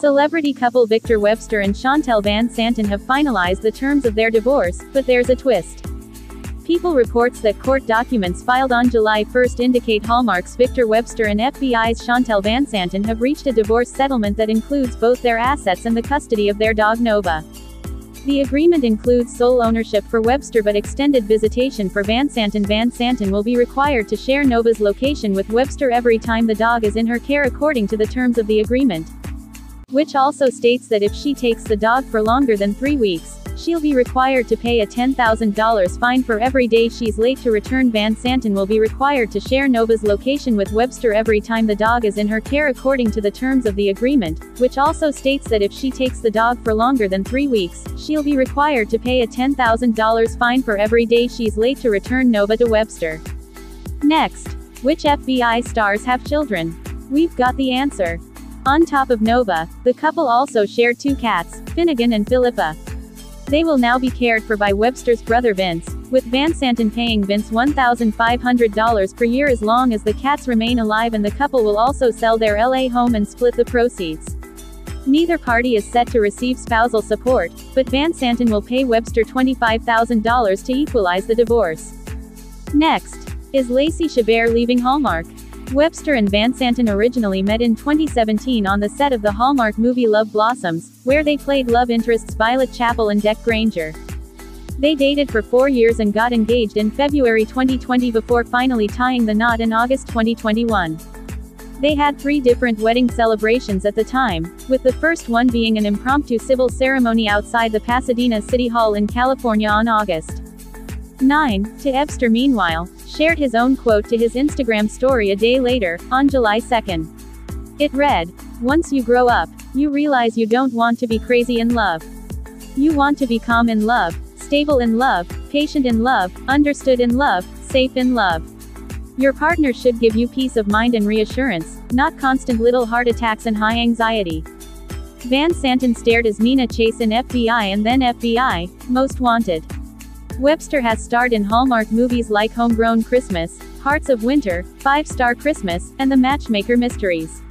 Celebrity couple Victor Webster and Shantel VanSanten have finalized the terms of their divorce, but there's a twist. People reports that court documents filed on July 1st indicate Hallmark's Victor Webster and FBI's Shantel VanSanten have reached a divorce settlement that includes both their assets and the custody of their dog Nova. The agreement includes sole ownership for Webster but extended visitation for VanSanten. VanSanten will be required to share Nova's location with Webster every time the dog is in her care according to the terms of the agreement, which also states that if she takes the dog for longer than 3 weeks, she'll be required to pay a $10,000 fine for every day she's late to return. VanSanten will be required to share Nova's location with Webster every time the dog is in her care according to the terms of the agreement, which also states that if she takes the dog for longer than 3 weeks, she'll be required to pay a $10,000 fine for every day she's late to return Nova to Webster. Next, which FBI stars have children? We've got the answer. On top of Nova, the couple also share two cats, Finnegan and Philippa. They will now be cared for by Webster's brother Vince, with VanSanten paying Vince $1,500 per year as long as the cats remain alive, and the couple will also sell their LA home and split the proceeds. Neither party is set to receive spousal support, but VanSanten will pay Webster $25,000 to equalize the divorce. Next, is Lacey Chabert leaving Hallmark? Webster and VanSanten originally met in 2017 on the set of the Hallmark movie Love Blossoms, where they played love interests Violet Chappell and Dec Granger. They dated for 4 years and got engaged in February 2020 before finally tying the knot in August 2021. They had 3 different wedding celebrations at the time, with the first one being an impromptu civil ceremony outside the Pasadena City Hall in California on August 9. Webster, meanwhile, shared his own quote to his Instagram story a day later, on July 2. It read, "Once you grow up, you realize you don't want to be crazy in love. You want to be calm in love, stable in love, patient in love, understood in love, safe in love. Your partner should give you peace of mind and reassurance, not constant little heart attacks and high anxiety." VanSanten starred as Nina Chase in FBI and then FBI, Most Wanted. Webster has starred in Hallmark movies like Homegrown Christmas, Hearts of Winter, Five Star Christmas, and The Matchmaker Mysteries.